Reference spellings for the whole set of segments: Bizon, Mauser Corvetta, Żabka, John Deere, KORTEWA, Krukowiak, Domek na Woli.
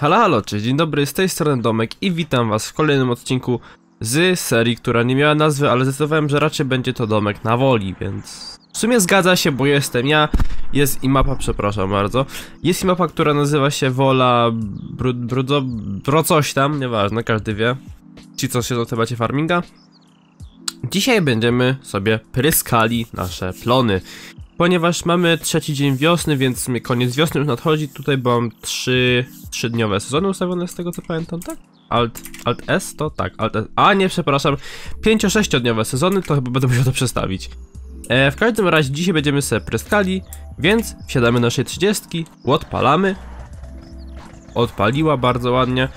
Halo, halo, cześć, dzień dobry, z tej strony Domek i witam was w kolejnym odcinku z serii, która nie miała nazwy, ale zdecydowałem, że raczej będzie to Domek na Woli, więc... W sumie zgadza się, bo jestem ja, jest i mapa, przepraszam bardzo, jest i mapa, która nazywa się Wola... coś tam, nieważne, każdy wie, ci co siedzą w temacie farminga. Dzisiaj będziemy sobie pryskali nasze plony, ponieważ mamy trzeci dzień wiosny, więc koniec wiosny już nadchodzi. Tutaj mam trzydniowe sezony ustawione, z tego co pamiętam, tak? Alt S to tak, Alt S. A nie, przepraszam, 5-6-dniowe sezony, to chyba będę musiał to przestawić. W każdym razie dzisiaj będziemy sobie pryskali, więc wsiadamy naszej 30, odpalamy. Odpaliła bardzo ładnie.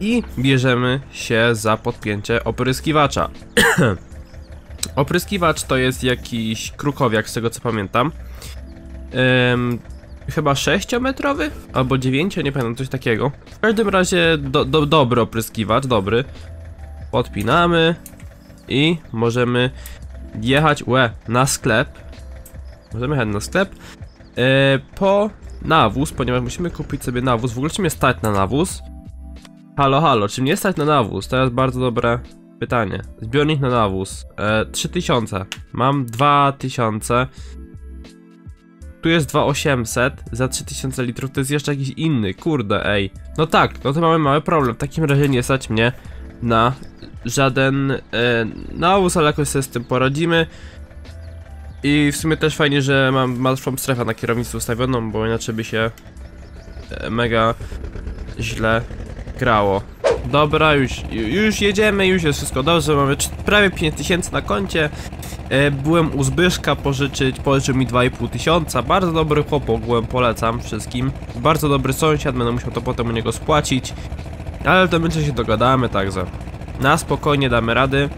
I bierzemy się za podpięcie opryskiwacza. Opryskiwacz to jest jakiś Krukowiak, z tego co pamiętam. Chyba 6-metrowy? Albo 9, nie pamiętam, coś takiego. W każdym razie dobry opryskiwacz, dobry. Podpinamy i możemy jechać na sklep. Możemy jechać na sklep po nawóz, ponieważ musimy kupić sobie nawóz. W ogóle czy mnie stać na nawóz? Halo, halo, czy mnie stać na nawóz? To jest bardzo dobre pytanie. Zbiornik na nawóz 3000, mam 2000. Tu jest 2800 za 3000 litrów, to jest jeszcze jakiś inny, kurde, ej. No tak, no to mamy mały problem, w takim razie nie stać mnie na żaden nawóz, ale jakoś sobie z tym poradzimy. I w sumie też fajnie, że mam martwą strefę na kierownicy ustawioną, bo inaczej by się mega źle grało. Dobra, już jedziemy, już jest wszystko dobrze, mamy prawie 5000 na koncie. Byłem u Zbyszka pożyczył mi 2500, bardzo dobry chłop, ogółem polecam wszystkim. Bardzo dobry sąsiad, będę musiał to potem u niego spłacić. Ale w tym momencie się dogadamy, także na spokojnie damy rady.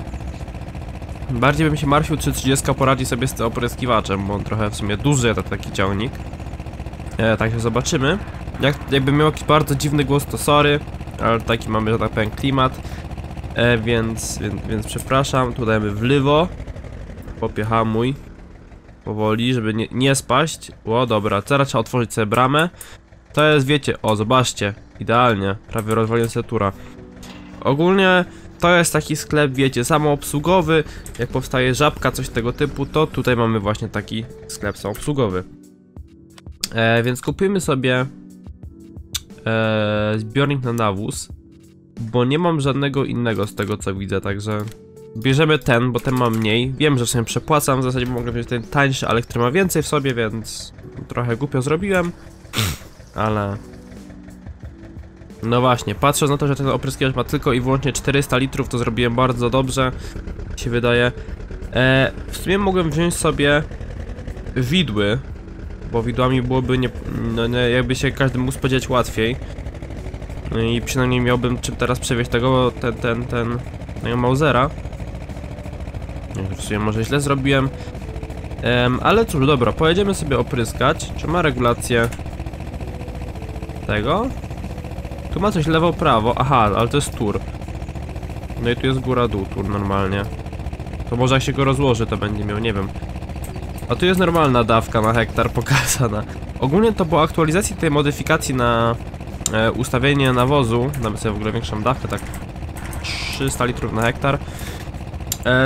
Bardziej bym się martwił, czy 30 poradzi sobie z tym opryskiwaczem, bo on trochę w sumie duży taki ciągnik. Także zobaczymy. Jakby miał jakiś bardzo dziwny głos, to sorry. Ale taki mamy, że tak powiem, klimat, więc przepraszam. Tu dajemy w lewo. Popiehamuj powoli, żeby nie spaść. O, dobra, teraz trzeba otworzyć sobie bramę. To jest, wiecie, o, zobaczcie. Idealnie, prawie rozwaliłem sobie tura. Ogólnie to jest taki sklep, wiecie, samoobsługowy. Jak powstaje Żabka, coś tego typu, to tutaj mamy właśnie taki sklep samoobsługowy. Więc kupimy sobie zbiornik na nawóz, bo nie mam żadnego innego z tego co widzę, także bierzemy ten, bo ten ma mniej. Wiem, że sobie przepłacam, w zasadzie mogę wziąć ten tańszy, ale który ma więcej w sobie, więc trochę głupio zrobiłem, ale no właśnie, patrząc na to, że ten opryskiwacz ma tylko i wyłącznie 400 litrów, to zrobiłem bardzo dobrze, się wydaje. W sumie mogłem wziąć sobie widły, bo widłami byłoby jakby się każdy mógł spodziewać łatwiej. No i przynajmniej miałbym czym teraz przewieźć tego, tego Mausera. W sumie może źle zrobiłem. Ale cóż, dobra, pojedziemy sobie opryskać. Czy ma regulację tego? Tu ma coś lewo, prawo. Aha, ale to jest tur. No i tu jest góra, dół, tur normalnie. To może jak się go rozłoży, to będzie miał, nie wiem. A tu jest normalna dawka na hektar pokazana. Ogólnie to po aktualizacji tej modyfikacji na ustawienie nawozu, damy sobie w ogóle większą dawkę, tak 300 litrów na hektar,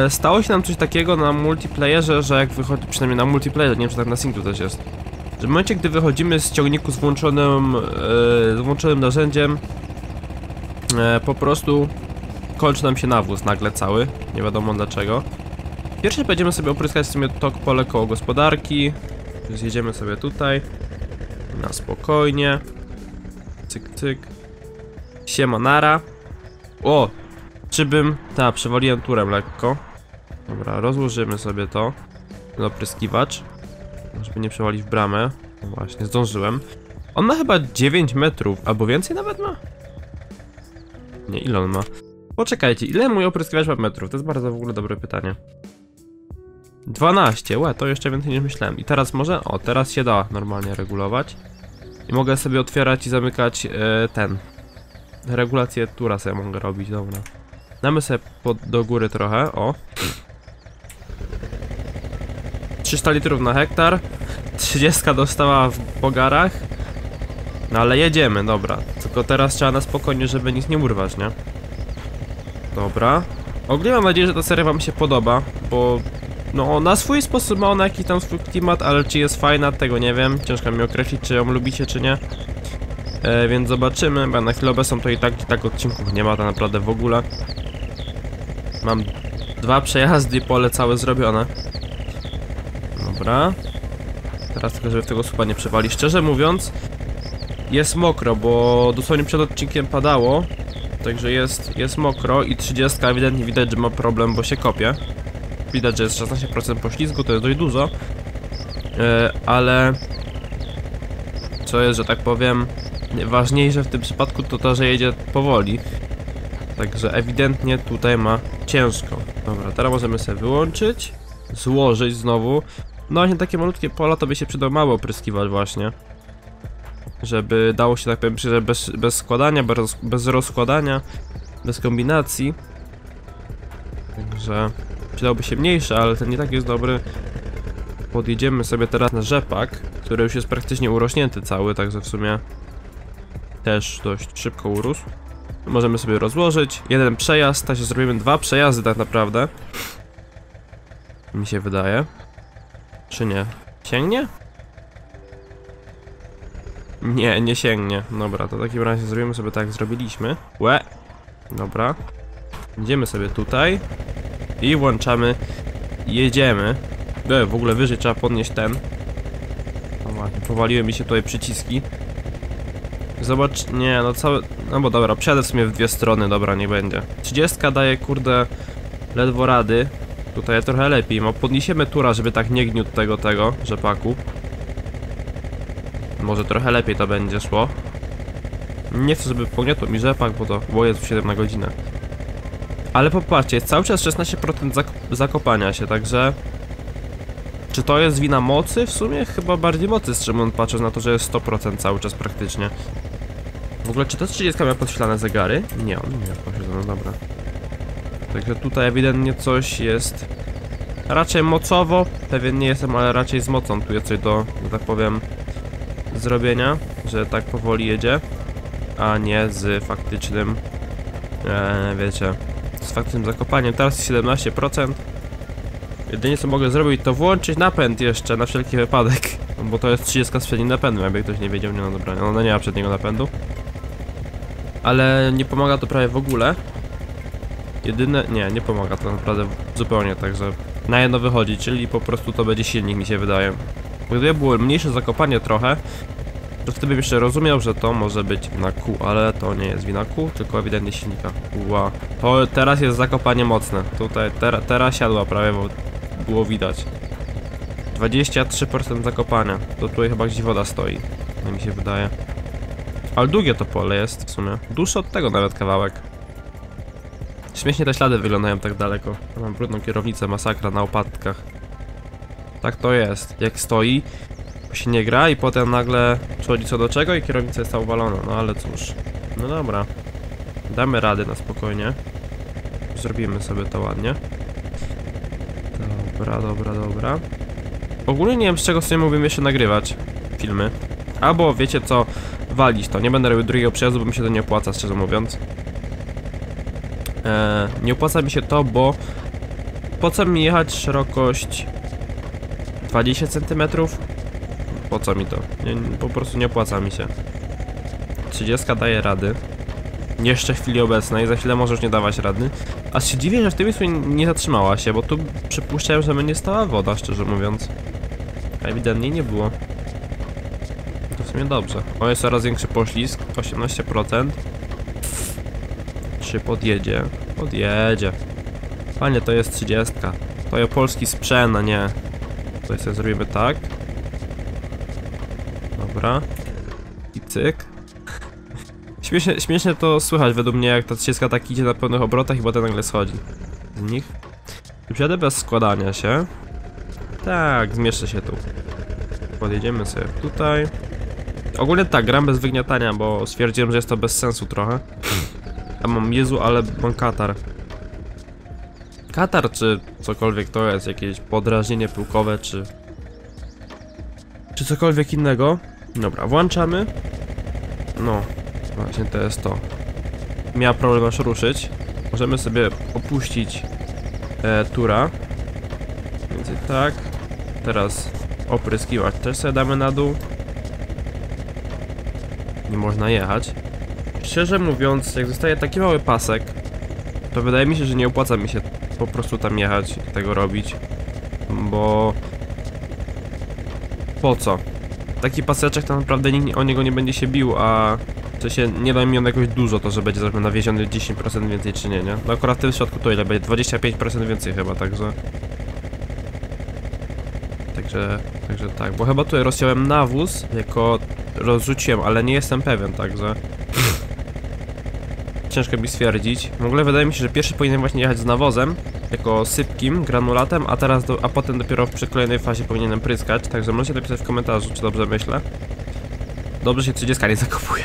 stało się nam coś takiego na multiplayerze, że jak wychodzi, przynajmniej na multiplayerze, nie wiem czy tak na singlu też jest, że w momencie gdy wychodzimy z ciągniku z włączonym narzędziem, po prostu kończy nam się nawóz nagle cały, nie wiadomo dlaczego. Pierwszy będziemy sobie opryskać w sumie tok pole koło gospodarki. Zjedziemy sobie tutaj na spokojnie. Cyk, cyk. Siema, nara. O! Czybym... Ta, przewaliłem turem lekko. Dobra, rozłożymy sobie to. Ten opryskiwacz. Żeby nie przewalić w bramę. No właśnie, zdążyłem. On ma chyba 9 metrów, albo więcej nawet ma? Nie, ile on ma? Poczekajcie, ile mój opryskiwacz ma metrów? To jest bardzo w ogóle dobre pytanie. 12, to jeszcze więcej niż myślałem. I teraz może? O, teraz się da normalnie regulować. I mogę sobie otwierać i zamykać regulację tura sobie mogę robić, dobra. Damy sobie do góry trochę, o. 300 litrów na hektar. 30 dostała w pogarach. No ale jedziemy, dobra. Tylko teraz trzeba na spokojnie, żeby nic nie urwać, nie? Dobra. Ogólnie mam nadzieję, że ta seria wam się podoba, bo no na swój sposób ma ona jakiś tam swój klimat, ale czy jest fajna, tego nie wiem. Ciężko mi określić, czy ją lubicie, czy nie. Więc zobaczymy, bo na chwilę obecną to i tak odcinków nie ma to naprawdę w ogóle. Mam 2 przejazdy i pole całe zrobione. Dobra. Teraz tylko, żeby tego słupa nie przewali. Szczerze mówiąc, jest mokro, bo dosłownie przed odcinkiem padało. Także jest mokro i 30 ewidentnie widać, że ma problem, bo się kopie. Widać, że jest 16% poślizgu, to jest dość dużo. Ale co jest, że tak powiem, ważniejsze w tym przypadku to to, że jedzie powoli. Także ewidentnie tutaj ma ciężko. Dobra, teraz możemy sobie wyłączyć, złożyć znowu. No właśnie takie malutkie pola to by się przydał mało opryskiwać właśnie. Żeby dało się tak powiem, że bez składania, bez rozkładania, bez kombinacji. Także przydałby się mniejsze, ale ten nie tak jest dobry. Podjedziemy sobie teraz na rzepak, który już jest praktycznie urośnięty cały, także w sumie też dość szybko urósł. Możemy sobie rozłożyć, jeden przejazd, także zrobimy 2 przejazdy tak naprawdę. Mi się wydaje. Czy nie? Sięgnie? Nie, nie sięgnie. Dobra, to w takim razie zrobimy sobie tak, jak zrobiliśmy. Łe! Dobra. Idziemy sobie tutaj. I włączamy. Jedziemy. W ogóle wyżej trzeba podnieść ten. No właśnie, powaliły mi się tutaj przyciski. Zobacz, nie, no całe... No bo dobra, przejadę w sumie w 2 strony, dobra, nie będzie. 30 daje, kurde, ledwo rady. Tutaj trochę lepiej, no podniesiemy tura, żeby tak nie gniótł tego rzepaku. Może trochę lepiej to będzie szło. Nie chcę, żeby pogniotło mi rzepak, bo to bo jest 7 na godzinę. Ale popatrzcie, jest cały czas 16% zakopania się, także... Czy to jest wina mocy? W sumie chyba bardziej mocy, z czym on patrzy na to, że jest 100% cały czas praktycznie. W ogóle czy to z 30 miał podświetlane zegary? Nie, on nie miał podświetlane, dobra. Także tutaj ewidentnie coś jest raczej mocowo, pewien nie jestem, ale raczej z mocą. Tu jest coś do, że tak powiem, zrobienia, że tak powoli jedzie, a nie z faktycznym, wiecie, z faktycznym zakopaniem. Teraz jest 17%. Jedynie co mogę zrobić to włączyć napęd jeszcze na wszelki wypadek, bo to jest 30 z przednim napędem, jakby ktoś nie wiedział, nie no dobra, ona nie ma przedniego napędu. Ale nie pomaga to prawie w ogóle. Jedyne... Nie, nie pomaga to naprawdę zupełnie, także na jedno wychodzi, czyli po prostu to będzie silnik, mi się wydaje. Gdyby było mniejsze zakopanie trochę, to wtedy bym jeszcze rozumiał, że to może być wina kół, ale to nie jest wina kół, tylko ewidentnie silnika. Ła, to teraz jest zakopanie mocne, tutaj teraz siadła prawie, bo było widać. 23% zakopania, to tutaj chyba gdzieś woda stoi, mi się wydaje. Ale długie to pole jest w sumie, dłuższe od tego nawet kawałek. Śmiesznie te ślady wyglądają tak daleko. Mam brudną kierownicę, masakra na opadkach. Tak to jest, jak stoi, się nie gra i potem nagle przychodzi co do czego i kierownica jest całowalona. No ale cóż, no dobra. Damy radę na spokojnie. Zrobimy sobie to ładnie. Dobra, dobra, dobra. Ogólnie nie wiem z czego sobie mógłbym jeszcze nagrywać filmy. Albo wiecie co, walić to, nie będę robił drugiego przejazdu, bo mi się to nie opłaca, szczerze mówiąc. Nie opłaca mi się to, bo po co mi jechać szerokość 20 cm? Po co mi to? Nie, po prostu nie opłaca mi się. 30 daje rady. Jeszcze w chwili obecnej, za chwilę może już nie dawać rady. A się dziwię, że w tym miejscu nie zatrzymała się, bo tu przypuszczałem, że będzie stała woda, szczerze mówiąc. A ewidentnie nie było. To w sumie dobrze. O, jest coraz większy poślizg, 18%. Czy podjedzie? Podjedzie. Panie, to jest 30. To jest polski sprzęt, a nie. Tutaj sobie zrobimy tak. Dobra. I cyk. Śmiesznie to słychać według mnie, jak ta 30 tak idzie na pełnych obrotach i potem nagle schodzi z nich. Przyjadę bez składania się. Tak, zmieszczę się tu. Podjedziemy sobie tutaj. Ogólnie tak, gram bez wygniatania, bo stwierdziłem, że jest to bez sensu trochę. A mam, Jezu, ale mam katar. Katar czy cokolwiek to jest, jakieś podrażnienie pyłkowe czy cokolwiek innego. Dobra, włączamy. No, właśnie to jest to. Miała problem aż ruszyć. Możemy sobie opuścić tura. Więc tak. Teraz opryskiwać też sobie damy na dół. Nie można jechać. Szczerze mówiąc, jak zostaje taki mały pasek, to wydaje mi się, że nie opłaca mi się po prostu tam jechać i tego robić. Bo... po co? Taki paseczek to naprawdę nikt o niego nie będzie się bił, a... czy się nie da mi on jakoś dużo, to że będzie zrobione nawieziony 10% więcej czy nie, nie? No akurat w tym środku to ile będzie? 25% więcej chyba, także... Także tak, bo chyba tutaj rozciąłem nawóz, jako rozrzuciłem, ale nie jestem pewien, także... ciężko mi stwierdzić. W ogóle wydaje mi się, że pierwszy powinien właśnie jechać z nawozem, jako sypkim, granulatem, a teraz, a potem dopiero przy kolejnej fazie powinienem pryskać, także możecie napisać w komentarzu, czy dobrze myślę. Dobrze się 30 nie zakopuje.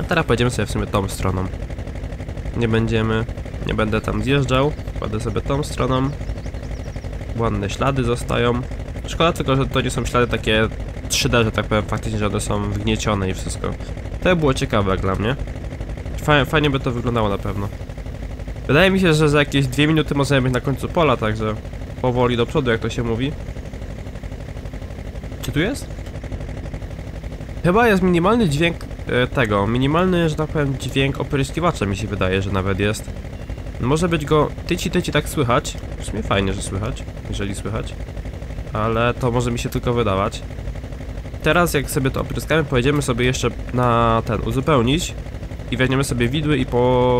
A teraz pojedziemy sobie w sumie tą stroną. Nie będę tam zjeżdżał, kładę sobie tą stroną. Ładne ślady zostają. Szkoda tylko, że to nie są ślady takie 3D, że tak powiem, faktycznie, że one są wgniecione i wszystko. To było ciekawe jak dla mnie. Fajnie by to wyglądało na pewno. Wydaje mi się, że za jakieś 2 minuty możemy być na końcu pola, także powoli do przodu, jak to się mówi. Czy tu jest? Chyba jest minimalny dźwięk tego. Minimalny, że tak powiem, dźwięk opryskiwacza mi się wydaje, że nawet jest. Może być go tyci tak słychać. W sumie fajnie, że słychać, jeżeli słychać. Ale to może mi się tylko wydawać. Teraz jak sobie to opryskamy, pojedziemy sobie jeszcze na ten uzupełnić i weźmiemy sobie widły i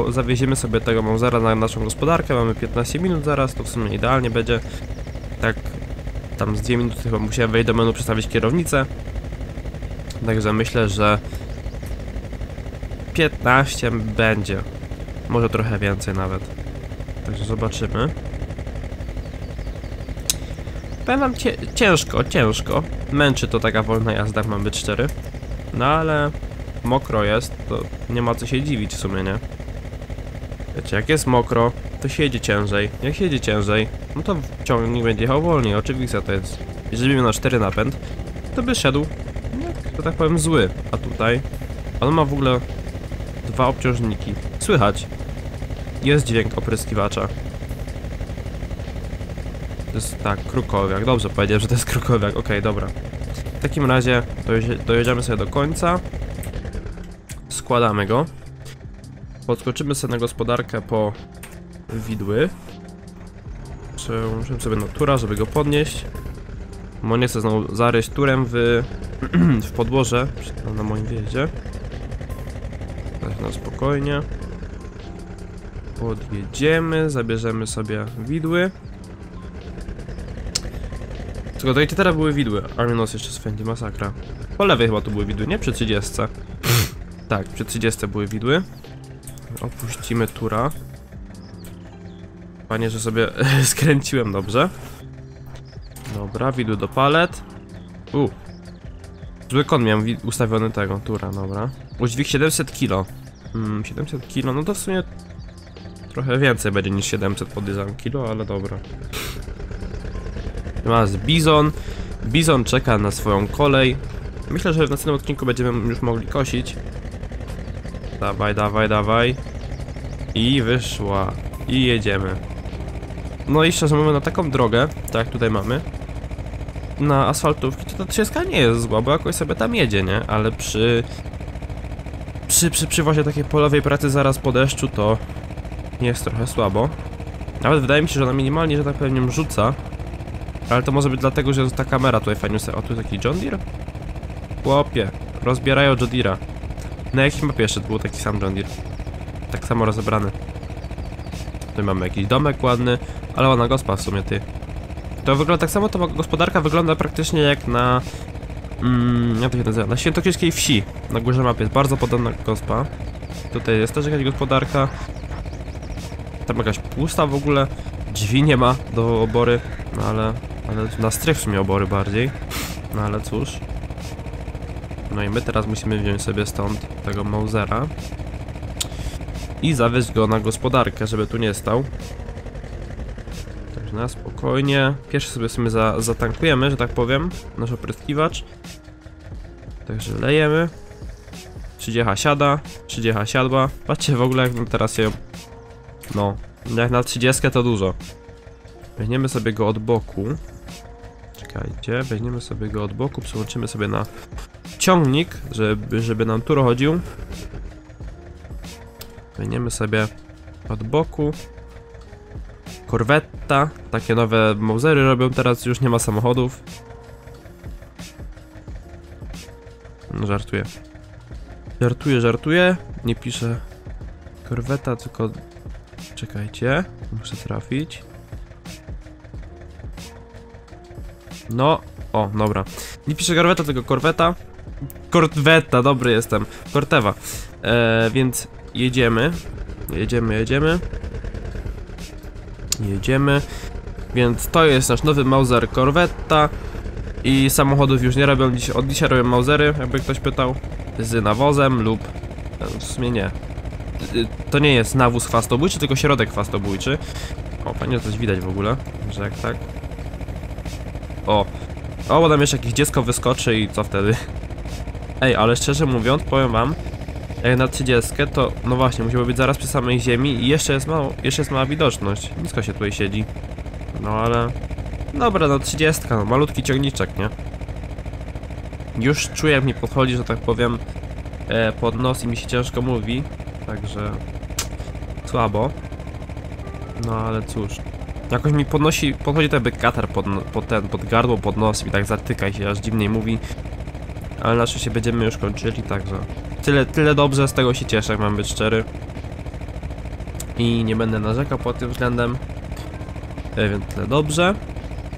zawieziemy sobie tego Mausera na naszą gospodarkę. Mamy 15 minut zaraz, to w sumie idealnie będzie. Tak, tam z 2 minuty chyba musiałem wejść do menu, przestawić kierownicę. Także myślę, że 15 będzie. Może trochę więcej nawet. Także zobaczymy. Powiem wam, ciężko. Męczy to taka wolna jazda, mam być szczery. No ale mokro jest, to nie ma co się dziwić w sumie, nie? Wiecie, jak jest mokro, to się jedzie ciężej. Jak się jedzie ciężej, no to ciągnik będzie jechał wolniej, oczywiście to jest. Jeżeli miał na 4 napęd, to by szedł, że tak powiem, zły. A tutaj, on ma w ogóle 2 obciążniki. Słychać. Jest dźwięk opryskiwacza. To jest, tak, Krukowiak. Dobrze powiedziałem, że to jest Krukowiak. Okej, dobra. W takim razie dojedziemy sobie do końca. Składamy go. Podskoczymy sobie na gospodarkę po widły. Przełączymy sobie na tura, żeby go podnieść. Bo nie chcę znowu zaryć turem w podłoże na moim wjeździe. Na spokojnie. Podjedziemy, zabierzemy sobie widły. Tylko to teraz były widły, a minus jeszcze swędzi, masakra. Po lewej chyba tu były widły, nie? Przy 30. Tak, przy 30 były widły. Opuścimy tura. Panie, że sobie skręciłem dobrze. Dobra, widły do palet. Zły kąt miałem ustawiony tego tura, dobra. Udźwig 700 kg. 700 kg, no to w sumie trochę więcej będzie niż 700 podjeżdżam kilo, ale dobra. Teraz Bizon. Bizon czeka na swoją kolej. Myślę, że w następnym odcinku będziemy już mogli kosić. Dawaj. I wyszła. I jedziemy. No i szczerze mówiąc, na taką drogę, tak jak tutaj mamy, na asfaltówki, to ta 30 nie jest zła, bo jakoś sobie tam jedzie, nie? Ale przy właśnie takiej polowej pracy zaraz po deszczu to jest trochę słabo. Nawet wydaje mi się, że ona minimalnie, że tak powiem, rzuca. Ale to może być dlatego, że ta kamera tutaj fajnie sobie... O, tu jest taki John Deere? Chłopie, rozbierają John Deere'a. Na jakim mapie jeszcze był taki sam John Deere? Tak samo rozebrany. Tu mamy jakiś domek ładny, ale ładna gospa w sumie, ty. To wygląda tak samo, to gospodarka wygląda praktycznie jak na... jak to się nazywa? Na świętokrzyskiej wsi. Na górze mapy jest bardzo podobna gospa. Tutaj jest też jakaś gospodarka. Tam jakaś pusta w ogóle. Drzwi nie ma do obory, no ale na strych w sumie obory bardziej. No ale cóż. No i my teraz musimy wziąć sobie stąd tego Mausera i zawieźć go na gospodarkę, żeby tu nie stał. Także na spokojnie. Pierwszy sobie w sumie zatankujemy, że tak powiem, nasz opryskiwacz. Także lejemy. 30 siada, 30 siadła. Patrzcie w ogóle, jak no teraz się... No, jak na 30 to dużo. Weźmiemy sobie go od boku. Czekajcie, weźmiemy sobie go od boku, przyłączymy sobie na ciągnik, żeby nam tu chodził. Weźmiemy sobie od boku. Corvetta, takie nowe Mausery robią teraz, już nie ma samochodów. No, żartuję. Żartuję. Nie piszę Corvetta, tylko... Czekajcie, muszę trafić. No, o, dobra. Nie piszę Corvetta, tylko Corvetta. Corvetta, dobry jestem. KORTEWA. Więc jedziemy. Jedziemy. Więc to jest nasz nowy Mauser Corvetta. I samochodów już nie robią, od dzisiaj robią Mausery, jakby ktoś pytał. Z nawozem lub... w sumie nie. To nie jest nawóz chwastobójczy, tylko środek chwastobójczy. O, fajnie coś widać w ogóle, że jak tak. O, o, bo tam jeszcze jakieś dziecko wyskoczy i co wtedy? Ej, ale szczerze mówiąc, powiem wam, jak na 30 to, no właśnie, musimy być zaraz przy samej ziemi i jeszcze jest mała widoczność. Nisko się tutaj siedzi. No ale... Dobra, no 30, no malutki ciągniczek, nie? Już czuję, jak mi podchodzi, że tak powiem, pod nos i mi się ciężko mówi. Także... słabo. No ale cóż. Jakoś mi podchodzi tak jakby katar pod gardło, pod nos i tak zatyka i się aż dziwniej mówi. Ale na szczęście będziemy już kończyli, także... Tyle dobrze, z tego się cieszę, jak mam być szczery. I nie będę narzekał pod tym względem. Więc tyle dobrze.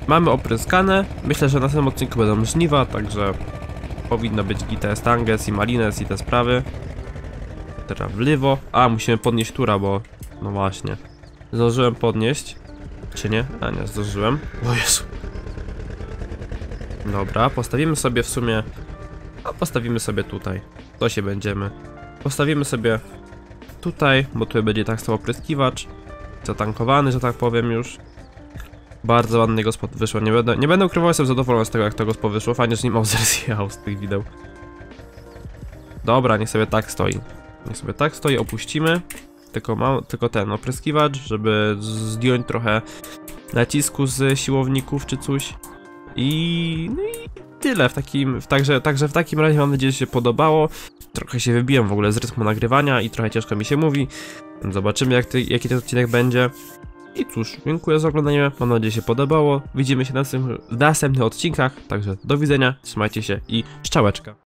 Mamy opryskane. Myślę, że na następnym odcinku będą żniwa, także... Powinno być i te stanges, i malines, i te sprawy. Trawliwo. A, musimy podnieść tura, bo... No właśnie. Zdążyłem podnieść. Czy nie? A nie, zdążyłem. O Jezu. Dobra, postawimy sobie w sumie... A postawimy sobie tutaj. To się będziemy. Postawimy sobie tutaj, bo tutaj będzie tak stał opryskiwacz. Zatankowany, że tak powiem już. Bardzo ładny gospod wyszło. Nie będę ukrywał, jestem zadowolony z tego, jak to gospod wyszło. Fajnie, że nim Mauser zjechał z tych wideł. Dobra, niech sobie tak stoi. Niech sobie tak stoi, opuścimy. Tylko ten opryskiwacz, żeby zdjąć trochę nacisku z siłowników czy coś. I... No i... Tyle, także w takim razie mam nadzieję, że się podobało. Trochę się wybiłem w ogóle z rytmu nagrywania i trochę ciężko mi się mówi. Zobaczymy, jaki ten odcinek będzie. I cóż, dziękuję za oglądanie, mam nadzieję, że się podobało. Widzimy się w następnych odcinkach, także do widzenia, trzymajcie się i szczałeczka.